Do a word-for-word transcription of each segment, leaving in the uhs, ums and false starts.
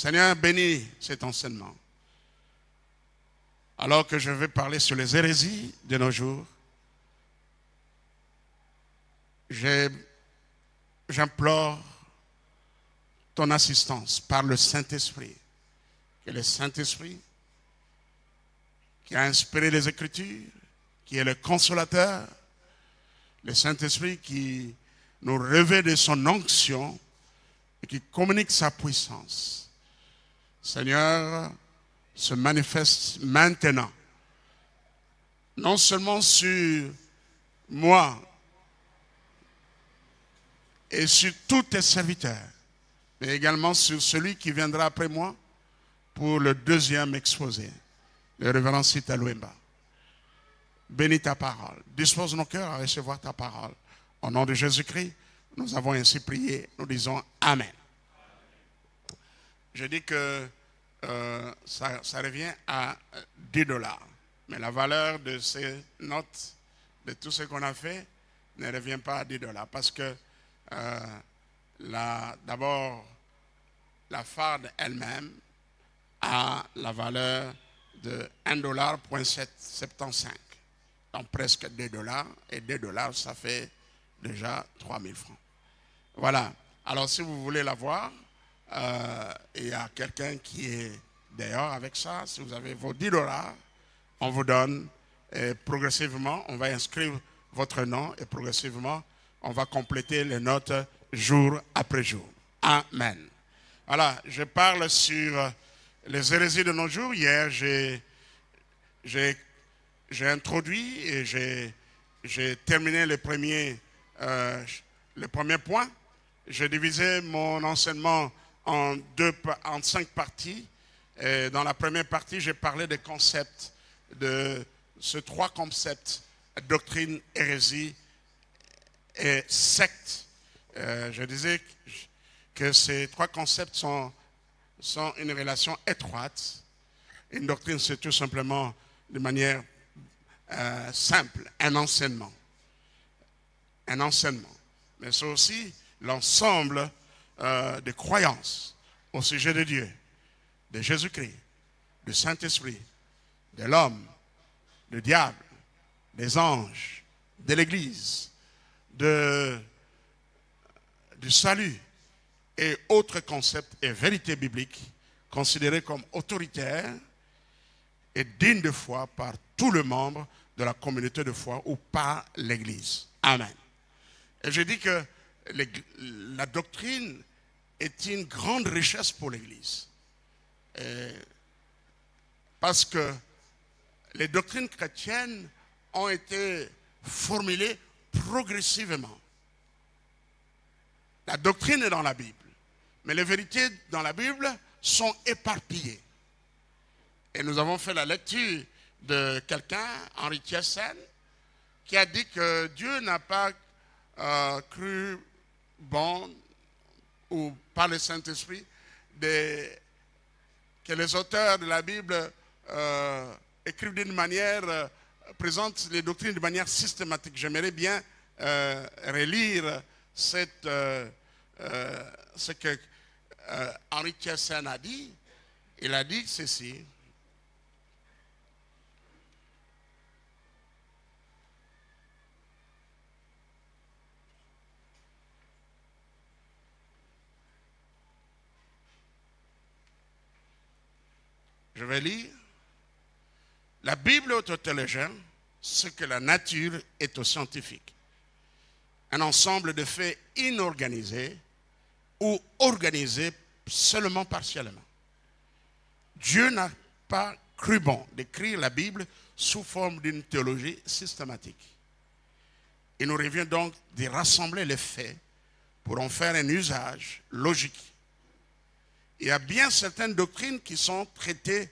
Seigneur, bénis cet enseignement. Alors que je vais parler sur les hérésies de nos jours, j'implore ton assistance par le Saint-Esprit. Que le Saint-Esprit, qui a inspiré les Écritures, qui est le consolateur, le Saint-Esprit qui nous revêt de son onction et qui communique sa puissance, Seigneur, se manifeste maintenant, non seulement sur moi et sur tous tes serviteurs, mais également sur celui qui viendra après moi pour le deuxième exposé, le révérend Sita Luemba. Bénis ta parole, dispose nos cœurs à recevoir ta parole. Au nom de Jésus-Christ, nous avons ainsi prié, nous disons Amen. Je dis que euh, ça, ça revient à dix dollars, mais la valeur de ces notes, de tout ce qu'on a fait, ne revient pas à dix dollars, parce que euh, d'abord, la farde elle-même a la valeur de un dollar virgule soixante-quinze. Donc presque deux dollars, et deux dollars, ça fait déjà trois mille francs. Voilà. Alors si vous voulez la voir, euh, il y a quelqu'un qui est dehors avec ça. Si vous avez vos dix dollars, on vous donne, et progressivement, on va inscrire votre nom et progressivement, on va compléter les notes jour après jour. Amen. Voilà, je parle sur les hérésies de nos jours. Hier, j'ai j'ai introduit et j'ai terminé les premiers, euh, les premiers points. J'ai divisé mon enseignement en, deux, en cinq parties. Et dans la première partie, j'ai parlé des concepts, de ces trois concepts, doctrine, hérésie et secte. Euh, je disais que ces trois concepts sont, sont une relation étroite. Une doctrine, c'est tout simplement de manière Euh, simple, un enseignement. Un enseignement. Mais c'est aussi l'ensemble euh, des croyances au sujet de Dieu, de Jésus-Christ, du Saint-Esprit, de l'homme, du diable, des anges, de l'Église, de, du salut et autres concepts et vérités bibliques considérées comme autoritaires et dignes de foi par tout le membre de la communauté de foi ou par l'Église. Amen. Et je dis que les, la doctrine est une grande richesse pour l'Église. Parce que les doctrines chrétiennes ont été formulées progressivement. La doctrine est dans la Bible, mais les vérités dans la Bible sont éparpillées. Et nous avons fait la lecture de quelqu'un, Henri Thiessen, qui a dit que Dieu n'a pas euh, cru bon, ou par le Saint-Esprit, que les auteurs de la Bible euh, écrivent d'une manière, euh, présentent les doctrines de manière systématique. J'aimerais bien euh, relire cette, euh, euh, ce que euh, Henri Thiessen a dit. Il a dit ceci. Je vais lire. La Bible est au théologien ce que la nature est au scientifique. Un ensemble de faits inorganisés ou organisés seulement partiellement. Dieu n'a pas cru bon d'écrire la Bible sous forme d'une théologie systématique. Il nous revient donc de rassembler les faits pour en faire un usage logique. Il y a bien certaines doctrines qui sont traitées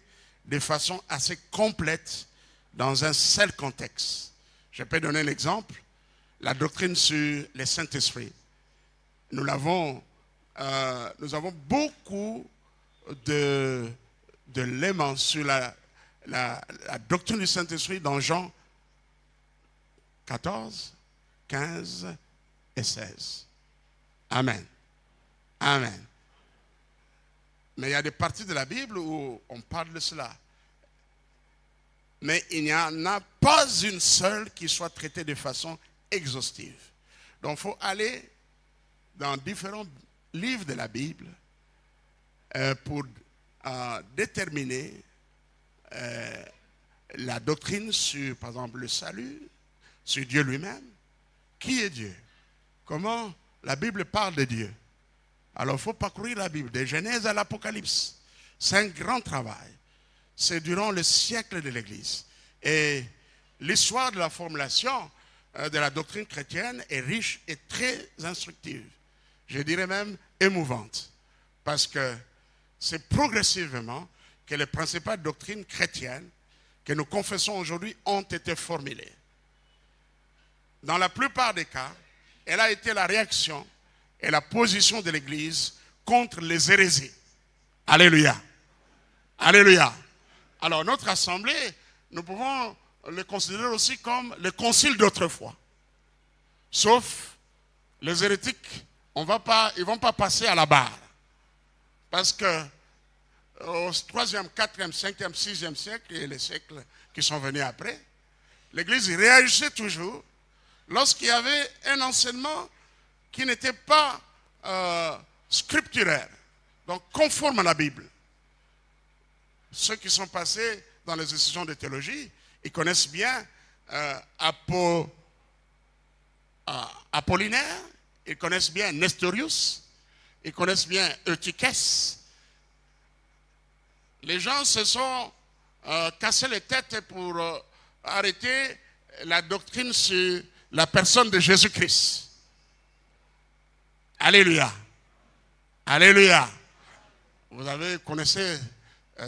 de façon assez complète dans un seul contexte. Je peux donner l'exemple, la doctrine sur le Saint-Esprit. Nous l'avons, euh, nous avons beaucoup de, de l'éléments sur la, la, la doctrine du Saint-Esprit dans Jean quatorze, quinze et seize. Amen. Amen. Mais il y a des parties de la Bible où on parle de cela. Mais il n'y en a pas une seule qui soit traitée de façon exhaustive. Donc il faut aller dans différents livres de la Bible euh, pour euh, déterminer euh, la doctrine sur, par exemple, le salut, sur Dieu lui-même. Qui est Dieu? Comment la Bible parle de Dieu? Alors il faut parcourir la Bible, de Genèse à l'Apocalypse. C'est un grand travail. C'est durant le siècle de l'Église. Et l'histoire de la formulation de la doctrine chrétienne est riche et très instructive. Je dirais même émouvante. Parce que c'est progressivement que les principales doctrines chrétiennes que nous confessons aujourd'hui ont été formulées. Dans la plupart des cas, elle a été la réaction et la position de l'Église contre les hérésies. Alléluia. Alléluia. Alors notre assemblée, nous pouvons le considérer aussi comme le concile d'autrefois. Sauf les hérétiques, on va pas, ils ne vont pas passer à la barre. Parce que au troisième, quatrième, cinquième, sixième siècle et les siècles qui sont venus après, l'Église réagissait toujours lorsqu'il y avait un enseignement qui n'était pas euh, scripturaire, donc conforme à la Bible. Ceux qui sont passés dans les institutions de théologie, ils connaissent bien euh, Apo, euh, Apollinaire, ils connaissent bien Nestorius, ils connaissent bien Eutyches. Les gens se sont euh, cassés les têtes pour euh, arrêter la doctrine sur la personne de Jésus-Christ. Alléluia. Alléluia. Vous avez connaissez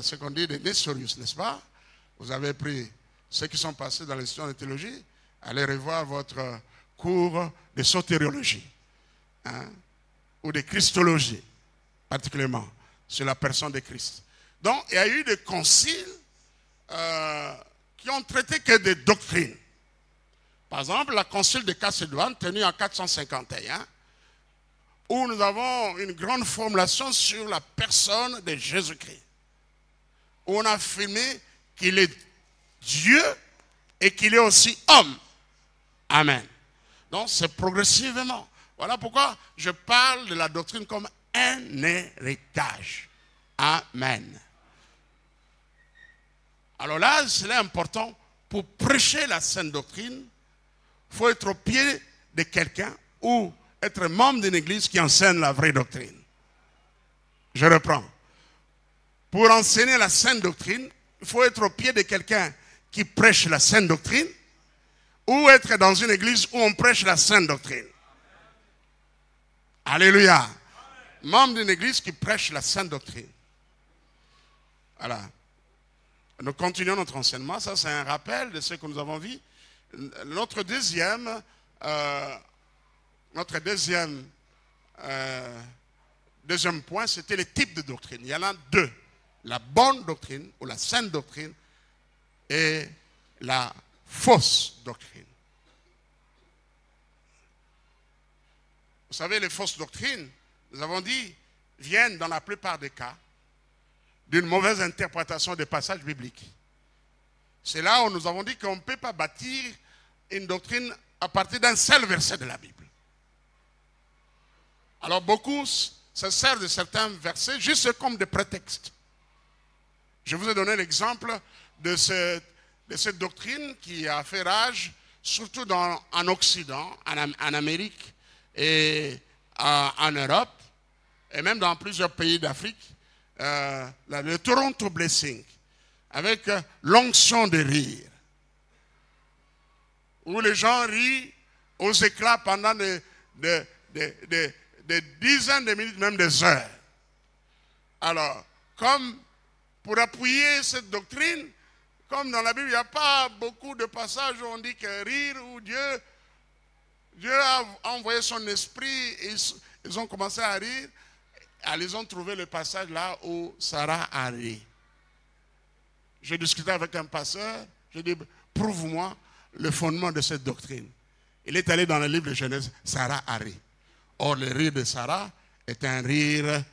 ce qu'on dit de Nestorius, n'est-ce pas? Vous avez pris ceux qui sont passés dans les institutions de théologie. Allez revoir votre cours de sotériologie, hein, ou de christologie, particulièrement, sur la personne de Christ. Donc, il y a eu des conciles euh, qui ont traité que des doctrines. Par exemple, la concile de Cassédouane, tenue en quatre cent cinquante et un, où nous avons une grande formulation sur la personne de Jésus-Christ. On a affirmé qu'il est Dieu et qu'il est aussi homme. Amen. Donc c'est progressivement. Voilà pourquoi je parle de la doctrine comme un héritage. Amen. Alors là, c'est important. Pour prêcher la sainte doctrine, il faut être au pied de quelqu'un ou être membre d'une église qui enseigne la vraie doctrine. Je reprends. Pour enseigner la sainte doctrine, il faut être au pied de quelqu'un qui prêche la sainte doctrine ou être dans une église où on prêche la sainte doctrine. Alléluia. Membre d'une église qui prêche la sainte doctrine. Voilà. Nous continuons notre enseignement. Ça, c'est un rappel de ce que nous avons vu. Notre deuxième... Euh, Notre deuxième, euh, deuxième point, c'était les types de doctrine. Il y en a deux. La bonne doctrine ou la sainte doctrine et la fausse doctrine. Vous savez, les fausses doctrines, nous avons dit, viennent dans la plupart des cas d'une mauvaise interprétation des passages bibliques. C'est là où nous avons dit qu'on ne peut pas bâtir une doctrine à partir d'un seul verset de la Bible. Alors beaucoup se servent de certains versets juste comme des prétextes. Je vous ai donné l'exemple de, ce, de cette doctrine qui a fait rage, surtout dans, en Occident, en, en Amérique et en, en Europe, et même dans plusieurs pays d'Afrique, euh, le Toronto Blessing, avec l'onction de rire, où les gens rient aux éclats pendant des... De, de, de, des dizaines de minutes, même des heures. Alors, comme pour appuyer cette doctrine, comme dans la Bible, il n'y a pas beaucoup de passages où on dit que rire, où Dieu, Dieu a envoyé son esprit, et ils, ils ont commencé à rire, et ils ont trouvé le passage là où Sarah a ri. J'ai discuté avec un pasteur, je dis, prouve-moi le fondement de cette doctrine. Il est allé dans le livre de Genèse, Sarah a ri. Or, le rire de Sarah est un rire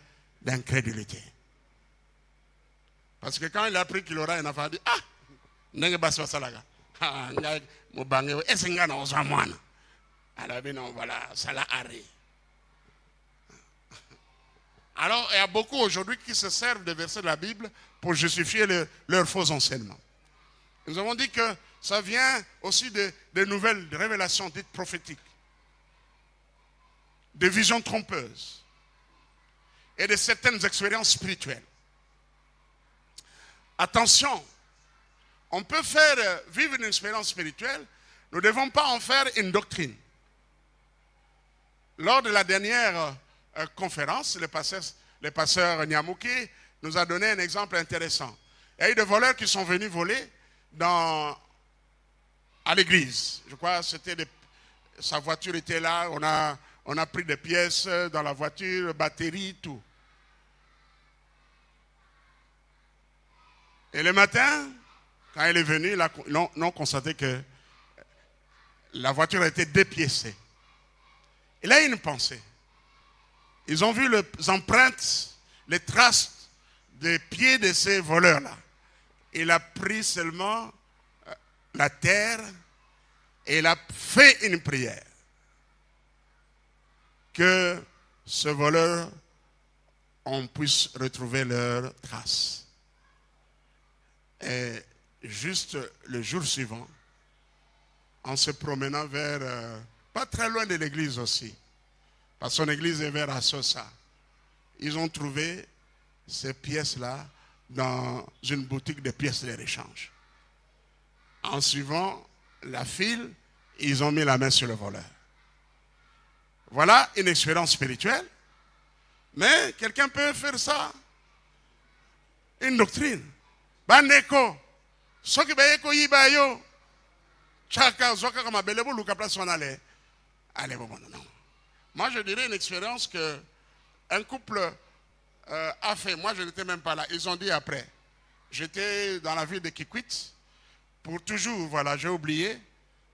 d'incrédulité. Parce que quand il a appris qu'il aura un enfant, il a dit, ah, n'engue basso salaga. Ah, n'engue moubangue, et c'est n'engue non, zamoana. Alors, non, voilà, ça l'a arrêté. Alors, il y a beaucoup aujourd'hui qui se servent des versets de la Bible pour justifier le, leurs faux enseignements. Nous avons dit que ça vient aussi de, de nouvelles révélations dites prophétiques, de visions trompeuses et de certaines expériences spirituelles. Attention, on peut faire vivre une expérience spirituelle, nous ne devons pas en faire une doctrine. Lors de la dernière euh, conférence, le pasteur, le pasteur Niamouki nous a donné un exemple intéressant. Il y a eu des voleurs qui sont venus voler dans, à l'église. Je crois que sa voiture était là, on a, on a pris des pièces dans la voiture, batterie, tout. Et le matin, quand il est venu, ils ont, ils ont constaté que la voiture a été dépiécée. Il a eu une pensée. Ils ont vu les empreintes, les traces des pieds de ces voleurs-là. Il a pris seulement la terre et il a fait une prière. Que ce voleur, on puisse retrouver leurs traces. Et juste le jour suivant, en se promenant vers, euh, pas très loin de l'église aussi, parce que son église est vers Assosa. Ils ont trouvé ces pièces-là dans une boutique de pièces de réchange. En suivant la file, ils ont mis la main sur le voleur. Voilà une expérience spirituelle, mais quelqu'un peut faire ça. Une doctrine. Bandeko, soki bayeko yibayo. Moi je dirais une expérience que un couple euh, a fait. Moi je n'étais même pas là. Ils ont dit après. J'étais dans la ville de Kikwit pour toujours. Voilà, j'ai oublié.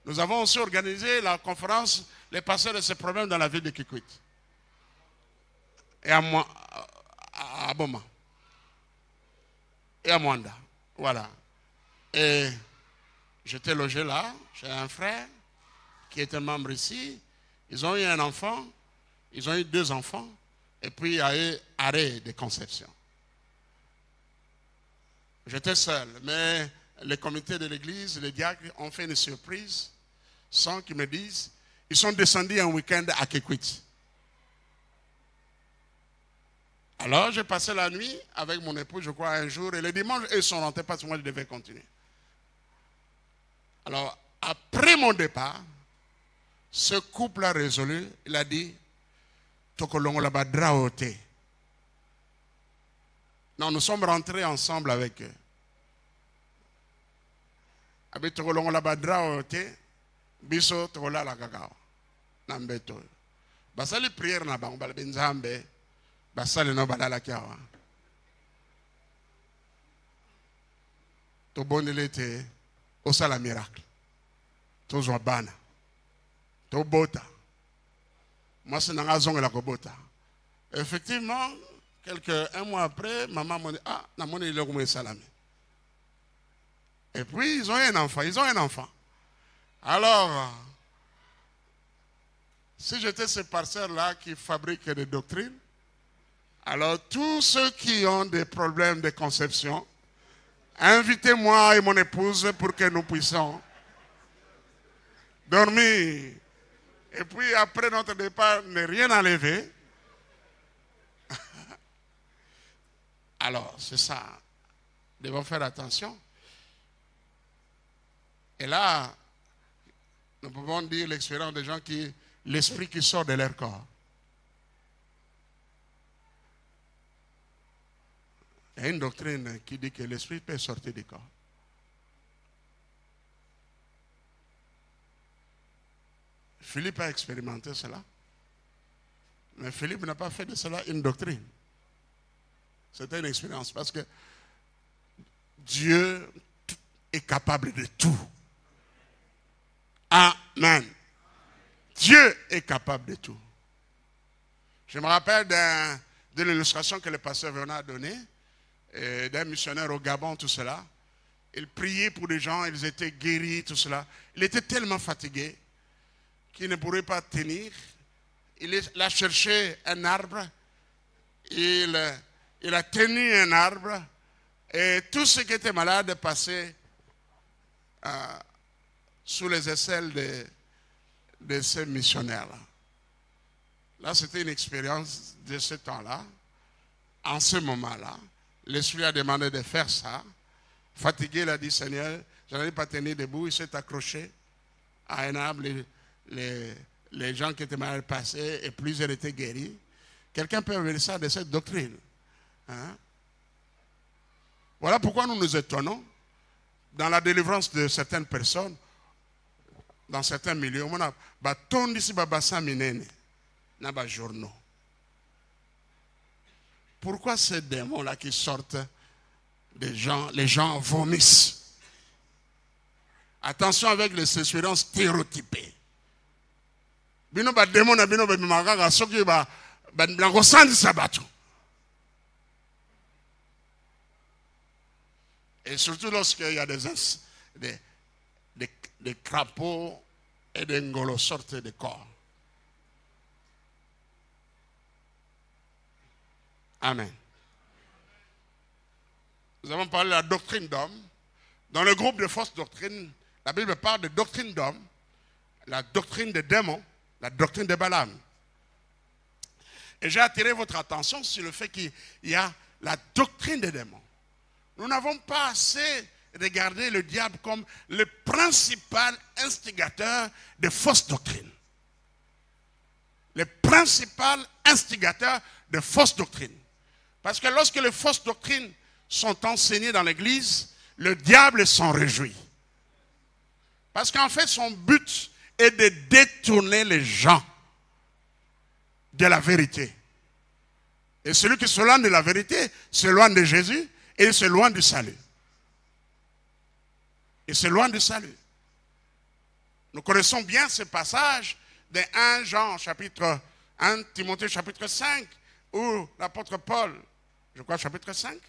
Nous avons aussi organisé la conférence les pasteurs de ces problèmes dans la ville de Kikwit et à, moi, à, à Boma et à Mwanda. Voilà. Et j'étais logé là, j'ai un frère qui était membre ici. Ils ont eu un enfant, ils ont eu deux enfants, et puis il y a eu arrêt de conception. J'étais seul, mais le comité de l'église, les diacres ont fait une surprise, sans qu'ils me disent. Ils sont descendus un week-end à Kikwit. Alors j'ai passé la nuit avec mon épouse, je crois, un jour, et le dimanche, ils sont rentrés parce que moi je devais continuer. Alors, après mon départ, ce couple a résolu, il a dit, non, nous sommes rentrés ensemble avec eux. Au sala miracle. Toujours bana. Tout bota. Moi, c'est dans la zone de la Kobota. Effectivement, quelques, un mois après, maman m'a dit, ah, na moni il est salamé. Et puis, ils ont un enfant. Ils ont un enfant. Alors, si j'étais ce pasteur-là qui fabrique des doctrines, alors tous ceux qui ont des problèmes de conception, invitez-moi et mon épouse pour que nous puissions dormir. Et puis après notre départ, ne rien enlever. Alors, c'est ça. Nous devons faire attention. Et là, nous pouvons dire l'expérience des gens qui, l'esprit qui sort de leur corps. Il y a une doctrine qui dit que l'esprit peut sortir du corps. Philippe a expérimenté cela. Mais Philippe n'a pas fait de cela une doctrine. C'était une expérience parce que Dieu est capable de tout. Amen. Dieu est capable de tout. Je me rappelle de l'illustration que le pasteur Véron a donnée. d'un missionnaire au Gabon, tout cela. Il priait pour les gens, ils étaient guéris, tout cela. Il était tellement fatigué qu'il ne pourrait pas tenir. Il a cherché un arbre, il, il a tenu un arbre, et tout ce qui était malade passait euh, sous les aisselles de, de ces missionnaires-là. Là, Là c'était une expérience de ce temps-là. En ce moment-là, l'esprit a demandé de faire ça. Fatigué, il a dit, Seigneur, je n'allais pas tenir debout. Il s'est accroché à un arbre. Les, les, les gens qui étaient mal passés et plusieurs étaient guéris. Quelqu'un peut revenir ça de cette doctrine. Hein? Voilà pourquoi nous nous étonnons. Dans la délivrance de certaines personnes, dans certains milieux, on a des journaux. Pourquoi ces démons-là qui sortent des gens, les gens vomissent? Attention avec les expériences stéréotypées. Et surtout lorsqu'il y a des, des, des, des crapauds et des ngolos sortent des corps. Amen. Nous avons parlé de la doctrine d'homme. Dans le groupe de fausses doctrines, la Bible parle de doctrine d'homme, la doctrine des démons, la doctrine de Balaam. Et j'ai attiré votre attention sur le fait qu'il y a la doctrine des démons. Nous n'avons pas assez regardé le diable comme le principal instigateur de fausses doctrines. Le principal instigateur de fausses doctrines. Parce que lorsque les fausses doctrines sont enseignées dans l'église, le diable s'en réjouit. Parce qu'en fait, son but est de détourner les gens de la vérité. Et celui qui se loigne de la vérité s'éloigne de Jésus et s'éloigne du salut. Et s'éloigne du salut. Nous connaissons bien ce passage de premier Jean chapitre un, Timothée chapitre cinq, où l'apôtre Paul, je crois chapitre cinq,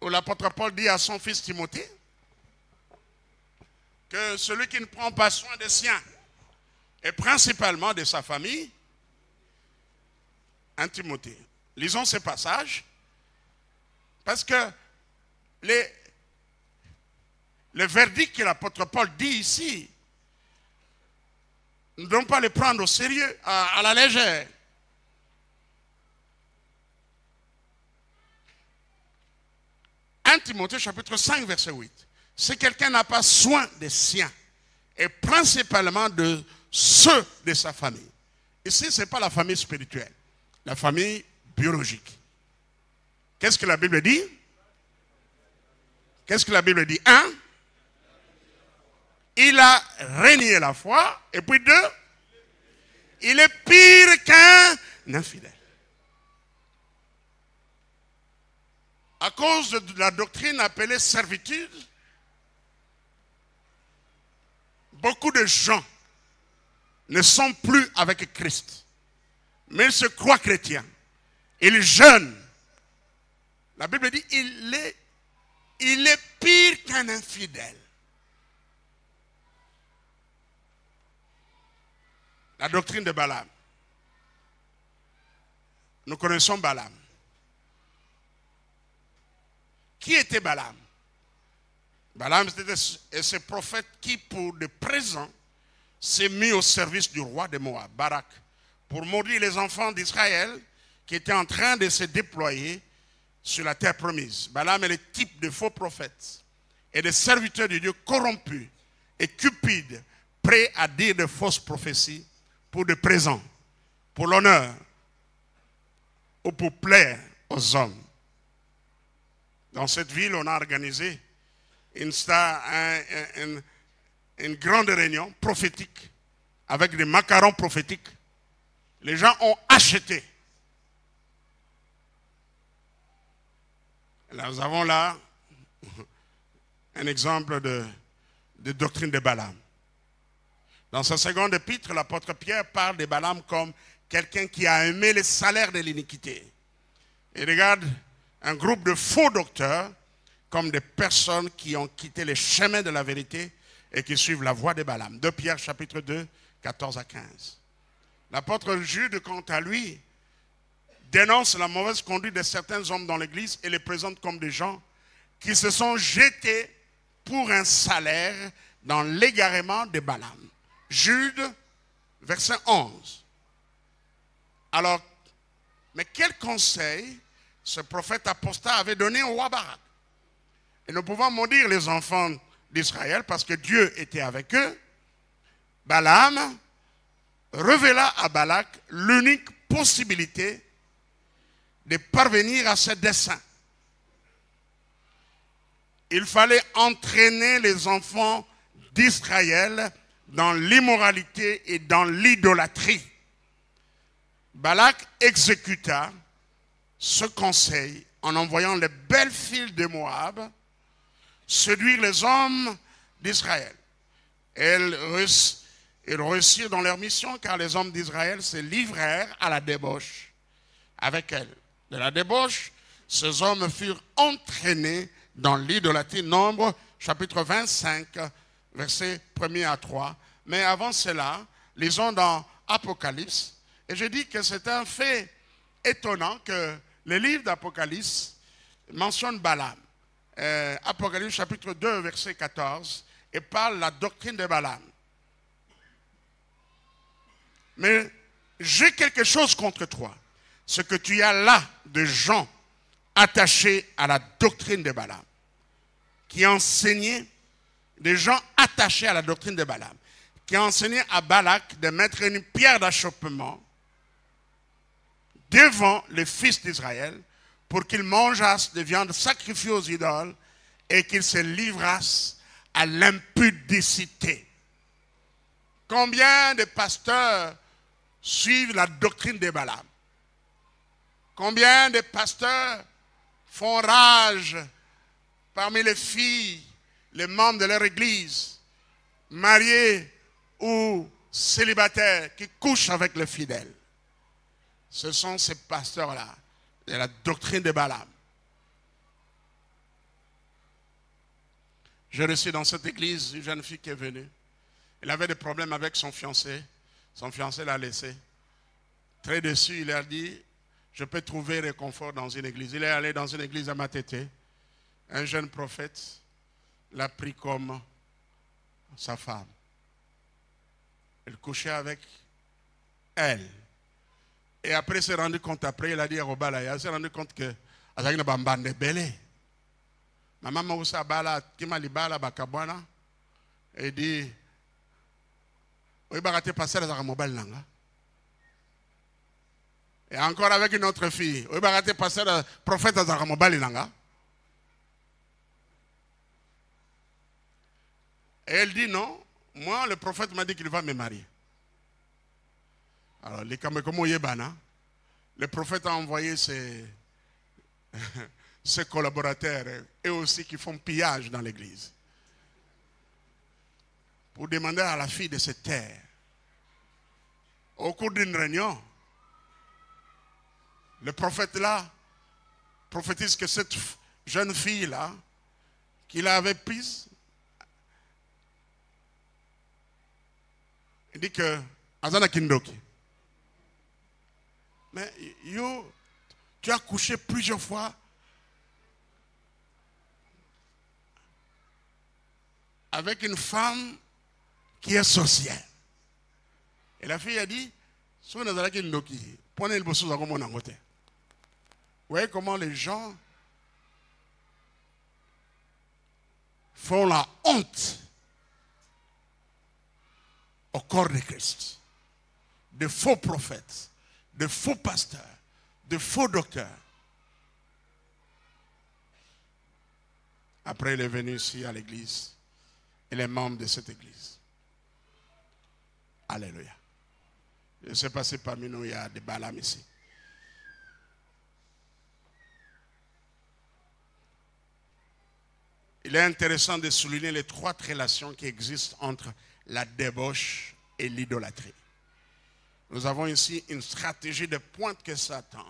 où l'apôtre Paul dit à son fils Timothée que celui qui ne prend pas soin des siens et principalement de sa famille, un Timothée. Lisons ce passage parce que les, le verdict que l'apôtre Paul dit ici, nous ne devons pas le prendre au sérieux, à, à la légère. premier Timothée chapitre cinq verset huit. Si quelqu'un n'a pas soin des siens et principalement de ceux de sa famille. Ici, ce n'est pas la famille spirituelle, la famille biologique. Qu'est-ce que la Bible dit? Qu'est-ce que la Bible dit? Un, il a régné la foi. Et puis deux, il est pire qu'un infidèle. À cause de la doctrine appelée servitude, beaucoup de gens ne sont plus avec Christ, mais ils se croient chrétiens. Ils jeûnent. La Bible dit il est, il est pire qu'un infidèle. La doctrine de Balaam. Nous connaissons Balaam. Qui était Balaam? Balaam, c'était ce prophète qui, pour le présent, s'est mis au service du roi de Moab, Barak, pour maudire les enfants d'Israël qui étaient en train de se déployer sur la terre promise. Balaam est le type de faux prophètes et de serviteurs de Dieu corrompus et cupides, prêts à dire de fausses prophéties pour le présent, pour l'honneur ou pour plaire aux hommes. Dans cette ville, on a organisé une, star, une, une grande réunion prophétique avec des macarons prophétiques. Les gens ont acheté. Là, nous avons là un exemple de, de doctrine de Balaam. Dans sa seconde épître, l'apôtre Pierre parle de Balaam comme quelqu'un qui a aimé les salaires de l'iniquité. Ils regardent un groupe de faux docteurs comme des personnes qui ont quitté les chemins de la vérité et qui suivent la voie de Balaam. deux Pierre chapitre deux, quatorze à quinze. L'apôtre Jude, quant à lui, dénonce la mauvaise conduite de certains hommes dans l'Église et les présente comme des gens qui se sont jetés pour un salaire dans l'égarement de Balaam. Jude, verset onze. Alors, mais quel conseil ce prophète apostat avait donné au roi Barak? Et ne pouvant maudire les enfants d'Israël parce que Dieu était avec eux, Balaam révéla à Balak l'unique possibilité de parvenir à ce dessein. Il fallait entraîner les enfants d'Israël dans l'immoralité et dans l'idolâtrie. Balak exécuta ce conseil en envoyant les belles filles de Moab séduire les hommes d'Israël. Elles réussirent dans leur mission car les hommes d'Israël se livrèrent à la débauche avec elles. De la débauche, ces hommes furent entraînés dans l'idolâtrie. Nombre, chapitre vingt-cinq, versets premier à trois. Mais avant cela, lisons dans Apocalypse. Et je dis que c'est un fait étonnant que le livre d'Apocalypse mentionne Balaam. Euh, Apocalypse chapitre deux, verset quatorze, et parle de la doctrine de Balaam. Mais j'ai quelque chose contre toi. Ce que tu as là de gens attachés à la doctrine de Balaam, qui enseignaient, des gens attachés à la doctrine de Balaam, qui enseignaient à Balak de mettre une pierre d'achoppement devant les fils d'Israël pour qu'ils mangeassent de viande sacrifiée aux idoles et qu'ils se livrassent à l'impudicité. Combien de pasteurs suivent la doctrine de Balaam? Combien de pasteurs font rage parmi les filles, les membres de leur église, mariés ou célibataires, qui couchent avec les fidèles? Ce sont ces pasteurs-là, de la doctrine de Balaam. J'ai reçu dans cette église une jeune fille qui est venue. Elle avait des problèmes avec son fiancé. Son fiancé l'a laissée. Très déçu, il a dit... Je peux trouver réconfort dans une église. Il est allé dans une église à Matete. Un jeune prophète l'a pris comme sa femme. Il couchait avec elle. Et après, il s'est rendu compte, après, il a dit à Robalaya, il s'est rendu compte que Azagina Bambande Bele. Maman Moussa Bala, Timali Bala, Bakabwana. Et dit, oui, Barate Passer, Zagamobal Nanga. Et encore avec une autre fille. Et elle dit non, moi le prophète m'a dit qu'il va me marier. Alors le prophète a envoyé ses, ses collaborateurs et aussi qui font pillage dans l'église pour demander à la fille de se taire. Au cours d'une réunion, le prophète là prophétise que cette jeune fille là qu'il avait prise, il dit que Azana Kindoki. Mais yo, tu as couché plusieurs fois avec une femme qui est sorcière. Et la fille a dit, Souna Azana Kindoki, prenez le bossu dans mon angoté. Vous voyez comment les gens font la honte au corps de Christ. De faux prophètes, de faux pasteurs, de faux docteurs. Après, il est venu ici à l'église. Il est membre de cette église. Alléluia. Je ne sais pas si parmi nous il y a des Balaam ici. Il est intéressant de souligner les trois relations qui existent entre la débauche et l'idolâtrie. Nous avons ici une stratégie de pointe que Satan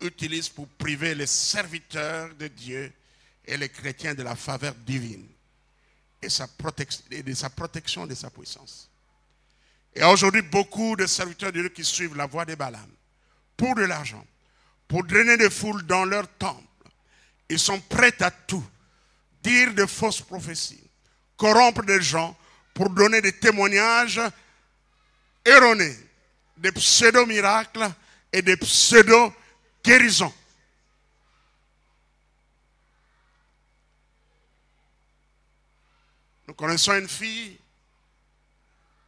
utilise pour priver les serviteurs de Dieu et les chrétiens de la faveur divine et, sa et de sa protection et de sa puissance. Et aujourd'hui, beaucoup de serviteurs de Dieu qui suivent la voie de Balaam pour de l'argent, pour drainer des foules dans leur temple, ils sont prêts à tout, dire de fausses prophéties, corrompre des gens pour donner des témoignages erronés, des pseudo-miracles et des pseudo-guérisons. Nous connaissons une fille,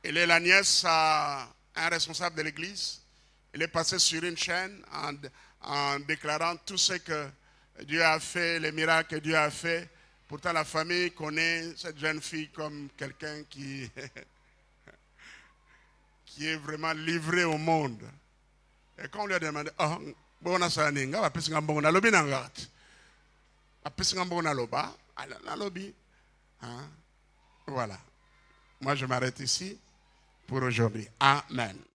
elle est la nièce à un responsable de l'église. Elle est passée sur une chaîne en, en déclarant tout ce que Dieu a fait, les miracles que Dieu a fait. Pourtant, la famille connaît cette jeune fille comme quelqu'un qui, qui est vraiment livré au monde. Et quand on lui a demandé, oh, bon, on a ça, on a pris un bon alobi, on a pris un bon aloba, on a lobby. Voilà. Moi, je m'arrête ici pour aujourd'hui. Amen.